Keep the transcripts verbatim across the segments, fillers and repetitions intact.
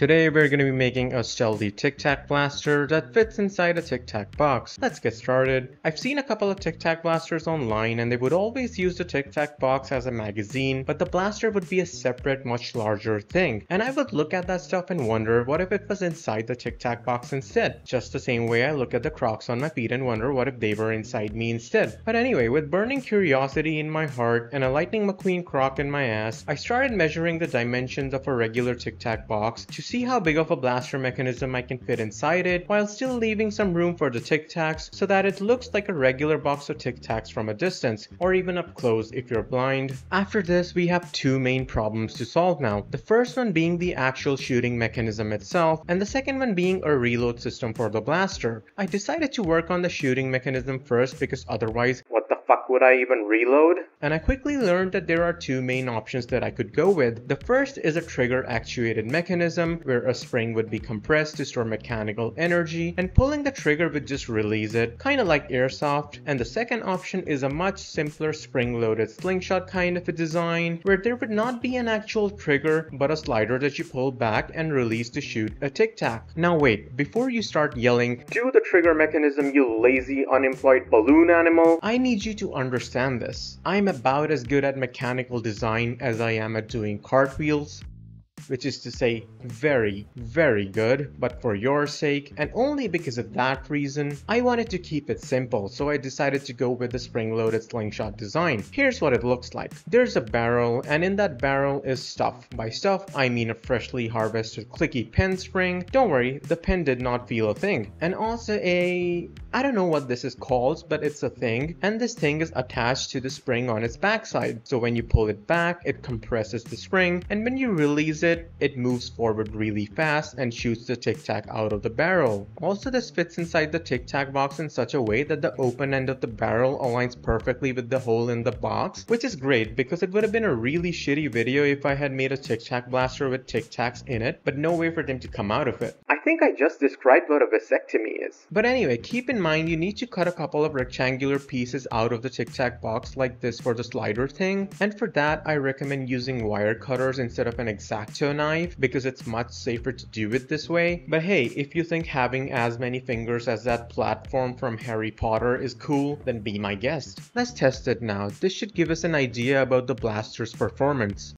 Today we're going to be making a stealthy Tic Tac blaster that fits inside a Tic Tac box. Let's get started. I've seen a couple of Tic Tac blasters online and they would always use the Tic Tac box as a magazine, but the blaster would be a separate, much larger thing. And I would look at that stuff and wonder, what if it was inside the Tic Tac box instead? Just the same way I look at the Crocs on my feet and wonder what if they were inside me instead. But anyway, with burning curiosity in my heart and a Lightning McQueen Croc in my ass, I started measuring the dimensions of a regular Tic Tac box to see how big of a blaster mechanism I can fit inside it while still leaving some room for the Tic Tacs so that it looks like a regular box of Tic Tacs from a distance, or even up close if you're blind. After this, we have two main problems to solve now. The first one being the actual shooting mechanism itself, and the second one being a reload system for the blaster. I decided to work on the shooting mechanism first because otherwise, what the fuck would I even reload? And I quickly learned that there are two main options that I could go with. The first is a trigger actuated mechanism where a spring would be compressed to store mechanical energy and pulling the trigger would just release it, kinda like airsoft. And the second option is a much simpler spring loaded slingshot kind of a design where there would not be an actual trigger but a slider that you pull back and release to shoot a Tic Tac. Now wait, before you start yelling, "Do the trigger mechanism, you lazy unemployed balloon animal," I need you to to understand this. I'm about as good at mechanical design as I am at doing cartwheels, which is to say very, very good, but for your sake, and only because of that reason, I wanted to keep it simple, so I decided to go with the spring-loaded slingshot design. Here's what it looks like. There's a barrel, and in that barrel is stuff. By stuff, I mean a freshly harvested clicky pen spring. Don't worry, the pen did not feel a thing. And also a... I don't know what this is called, but it's a thing, and this thing is attached to the spring on its backside. So when you pull it back, it compresses the spring, and when you release it, It, it moves forward really fast and shoots the Tic Tac out of the barrel. Also, this fits inside the Tic Tac box in such a way that the open end of the barrel aligns perfectly with the hole in the box, which is great because it would have been a really shitty video if I had made a Tic Tac blaster with Tic Tacs in it, but no way for them to come out of it. I think I just described what a vasectomy is. But anyway, keep in mind you need to cut a couple of rectangular pieces out of the Tic Tac box like this for the slider thing, and for that I recommend using wire cutters instead of an X-Acto knife because it's much safer to do it this way. But hey, if you think having as many fingers as that platform from Harry Potter is cool, then be my guest. Let's test it now. This should give us an idea about the blaster's performance.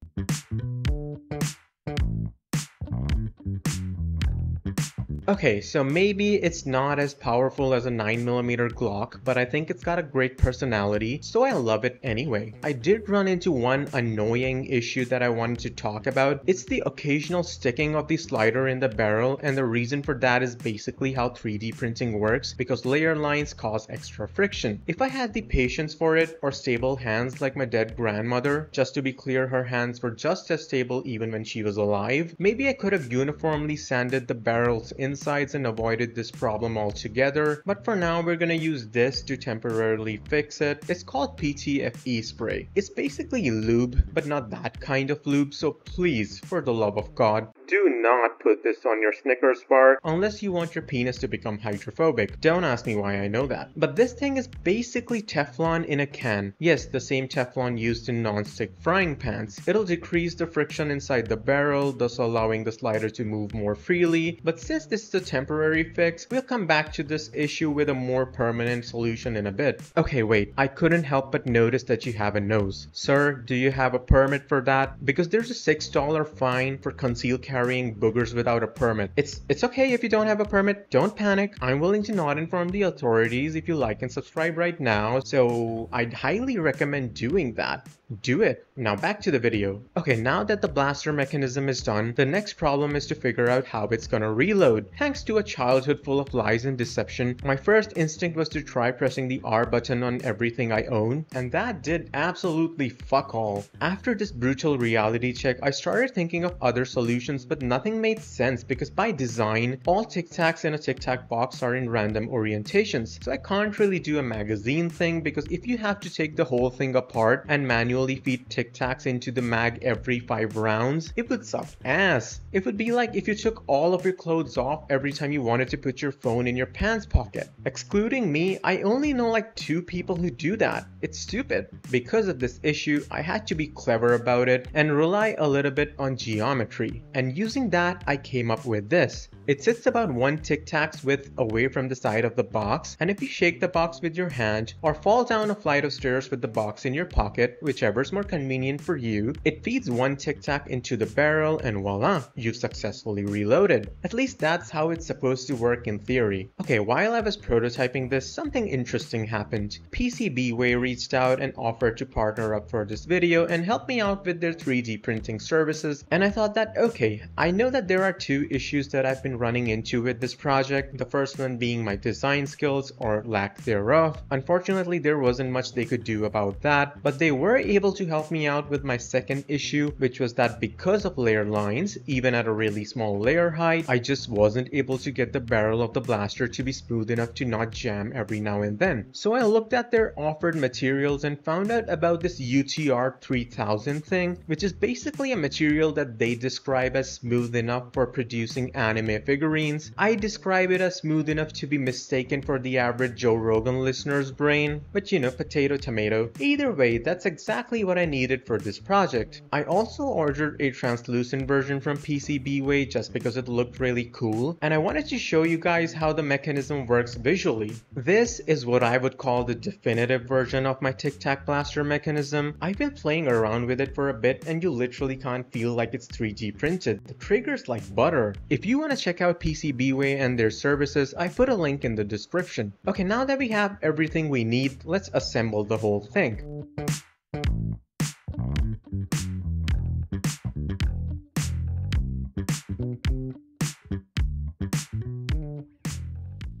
Okay, so maybe it's not as powerful as a nine millimeter Glock, but I think it's got a great personality, so I love it anyway. I did run into one annoying issue that I wanted to talk about. It's the occasional sticking of the slider in the barrel, and the reason for that is basically how three D printing works, because layer lines cause extra friction. If I had the patience for it, or stable hands like my dead grandmother, just to be clear, her hands were just as stable even when she was alive, maybe I could have uniformly sanded the barrels in insides and avoided this problem altogether, but for now we're gonna use this to temporarily fix it. It's called P T F E spray. It's basically lube, but not that kind of lube, so please, for the love of God, do not put this on your Snickers bar unless you want your penis to become hydrophobic. Don't ask me why I know that. But this thing is basically Teflon in a can. Yes, the same Teflon used in non-stick frying pans. It'll decrease the friction inside the barrel, thus allowing the slider to move more freely, but since this is a temporary fix, we'll come back to this issue with a more permanent solution in a bit. Okay, wait, I couldn't help but notice that you have a nose. Sir, do you have a permit for that? Because there's a six dollar fine for concealed carrying boogers without a permit. It's it's okay if you don't have a permit, don't panic. I'm willing to not inform the authorities if you like and subscribe right now, so I'd highly recommend doing that. Do it. Now back to the video. Okay, now that the blaster mechanism is done, the next problem is to figure out how it's gonna reload. Thanks to a childhood full of lies and deception, my first instinct was to try pressing the R button on everything I own, and that did absolutely fuck all. After this brutal reality check, I started thinking of other solutions, but nothing made sense because by design, all Tic Tacs in a Tic Tac box are in random orientations, so I can't really do a magazine thing because if you have to take the whole thing apart and manually manually feed Tic Tacs into the mag every five rounds, it would suck ass. It would be like if you took all of your clothes off every time you wanted to put your phone in your pants pocket. Excluding me, I only know like two people who do that. It's stupid. Because of this issue, I had to be clever about it and rely a little bit on geometry. And using that, I came up with this. It sits about one Tic Tac's width away from the side of the box, and if you shake the box with your hand or fall down a flight of stairs with the box in your pocket, whichever's more convenient for you, it feeds one Tic Tac into the barrel and voila, you've successfully reloaded. At least that's how it's supposed to work in theory. Okay, while I was prototyping this, something interesting happened. PCBWay reached out and offered to partner up for this video and help me out with their three D printing services, and I thought that okay, I know that there are two issues that I've been running into with this project, the first one being my design skills or lack thereof. Unfortunately, there wasn't much they could do about that, but they were able to help me out with my second issue, which was that because of layer lines, even at a really small layer height, I just wasn't able to get the barrel of the blaster to be smooth enough to not jam every now and then. So I looked at their offered materials and found out about this U T R three thousand thing, which is basically a material that they describe as smooth enough for producing anime figurines. I describe it as smooth enough to be mistaken for the average Joe Rogan listener's brain, but you know, potato tomato. Either way, that's exactly what I needed for this project. I also ordered a translucent version from PCBWay just because it looked really cool, and I wanted to show you guys how the mechanism works visually. This is what I would call the definitive version of my Tic Tac blaster mechanism. I've been playing around with it for a bit and you literally can't feel like it's three D printed. The trigger's like butter. If you want to check Check out PCBWay and their services, I put a link in the description. Okay, now that we have everything we need, let's assemble the whole thing.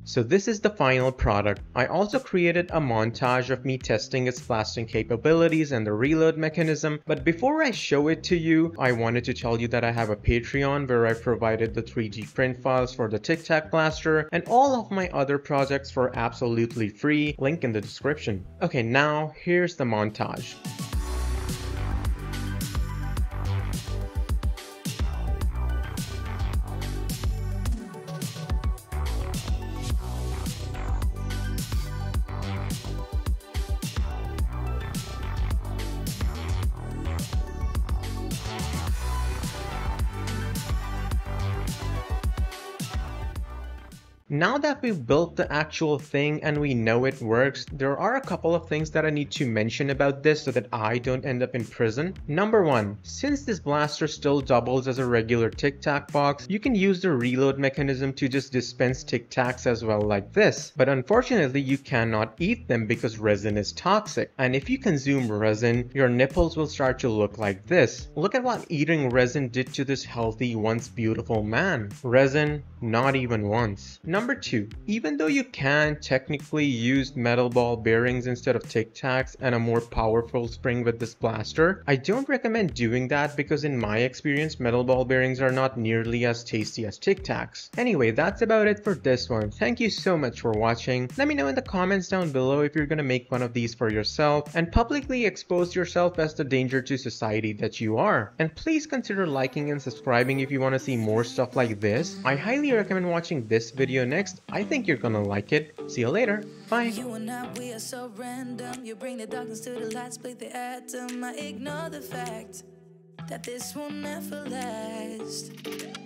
So this is the final product. I also created a montage of me testing its blasting capabilities and the reload mechanism, but before I show it to you, I wanted to tell you that I have a Patreon where I provided the three D print files for the Tic Tac blaster and all of my other projects for absolutely free, link in the description. Okay, now here's the montage. Now that we've built the actual thing and we know it works, there are a couple of things that I need to mention about this so that I don't end up in prison. Number one, since this blaster still doubles as a regular Tic Tac box, you can use the reload mechanism to just dispense Tic Tacs as well like this. But unfortunately, you cannot eat them because resin is toxic. And if you consume resin, your nipples will start to look like this. Look at what eating resin did to this healthy, once beautiful man. Resin, not even once. Number two, even though you can technically use metal ball bearings instead of Tic Tacs and a more powerful spring with this blaster, I don't recommend doing that because in my experience, metal ball bearings are not nearly as tasty as Tic Tacs. Anyway, that's about it for this one. Thank you so much for watching. Let me know in the comments down below if you're gonna make one of these for yourself and publicly expose yourself as the danger to society that you are. And please consider liking and subscribing if you want to see more stuff like this. I highly recommend watching this video next Next, I think you're gonna like it. See you later. Bye. You and I, we are so random. You bring the darkness to the light, split the atom. I ignore the fact that this will never last.